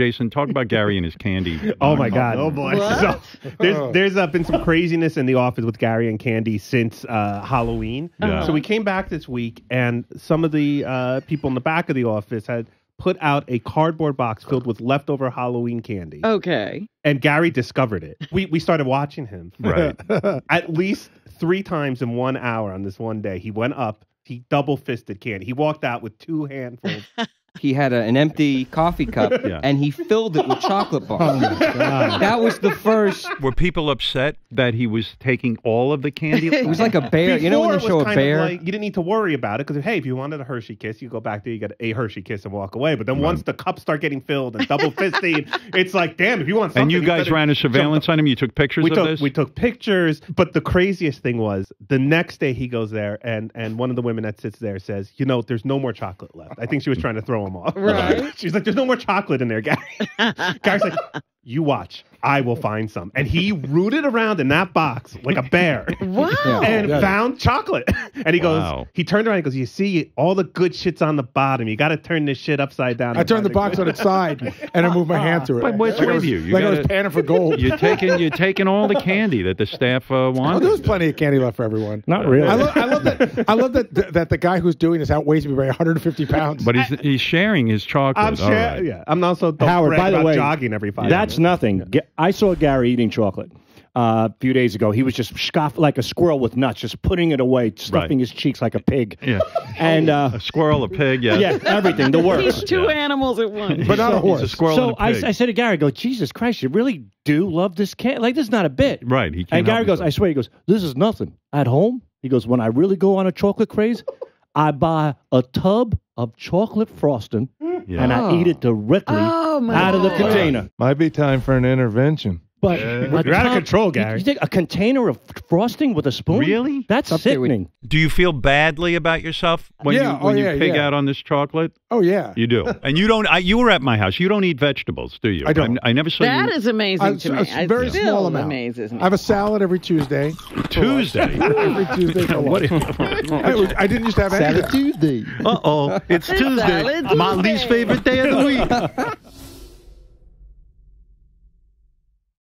Jason, talk about Gary and his candy. Oh, my God. Oh, boy. So, there's been some craziness in the office with Gary and Candy since Halloween. Yeah. So we came back this week, and some of the people in the back of the office had put out a cardboard box filled with leftover Halloween candy. Okay. And Gary discovered it. We started watching him. Right. At least 3 times in 1 hour on this one day, he went up. He double-fisted candy. He walked out with 2 handfuls. He had an empty coffee cup, and he filled it with chocolate bars. Oh, my God. That was the first. Were people upset that he was taking all of the candy? It was like a bear. Before, you know when they show a bear? Like, you didn't need to worry about it, because, hey, if you wanted a Hershey Kiss, you go back there, you get a Hershey Kiss and walk away. But then once the cups start getting filled and double-fisting, it's like, damn, if you want something. And you guys ran a surveillance on him? You took pictures of this? We took pictures. But the craziest thing was, the next day he goes there, and one of the women that sits there says, you know, there's no more chocolate left. I think she was trying to throw him off. Right. She's like, there's no more chocolate in there, Gary. Gary's like, you watch. I will find some. And he rooted around in that box like a bear. Wow. And found chocolate. And he goes, he turned around and goes, you see, all the good shit's on the bottom. You got to turn this shit upside down. I turned the box on its side and I moved my hand through it. But what's with you? Like I was panning for gold. You're taking all the candy that the staff wanted. Oh, there was plenty of candy left for everyone. Not really. I love that the guy who's doing this outweighs me by 150 pounds. But he's sharing his chocolate. I'm also jogging every 5 minutes. That's nothing. I saw Gary eating chocolate a few days ago. He was just scoffing like a squirrel with nuts, just putting it away, stuffing his cheeks like a pig. Yeah. And a squirrel, a pig, yeah, everything, the works. He's two animals at once. But not a horse. He's a squirrel and a pig. So I said to Gary, I go, Jesus Christ, you really do love this cat? Like, this is not a bit. Right. He and Gary goes, himself. I swear, he goes, this is nothing. At home, he goes, when I really go on a chocolate craze, I buy a tub of chocolate frosting. Yeah. And I eat it directly out of the container. Might be time for an intervention. But you're out of control, Gary. You take a container of frosting with a spoon? Really? That's sickening. Do you feel badly about yourself when you pig out on this chocolate? Oh yeah, you do. And you don't. You were at my house. You don't eat vegetables, do you? I don't. I never saw that. That is amazing to me. A very small amount. Amazes me. I have a salad every Tuesday. Tuesday. Every Tuesday. I didn't used to have any. Salad Tuesday. It's Tuesday. My least favorite day of the week.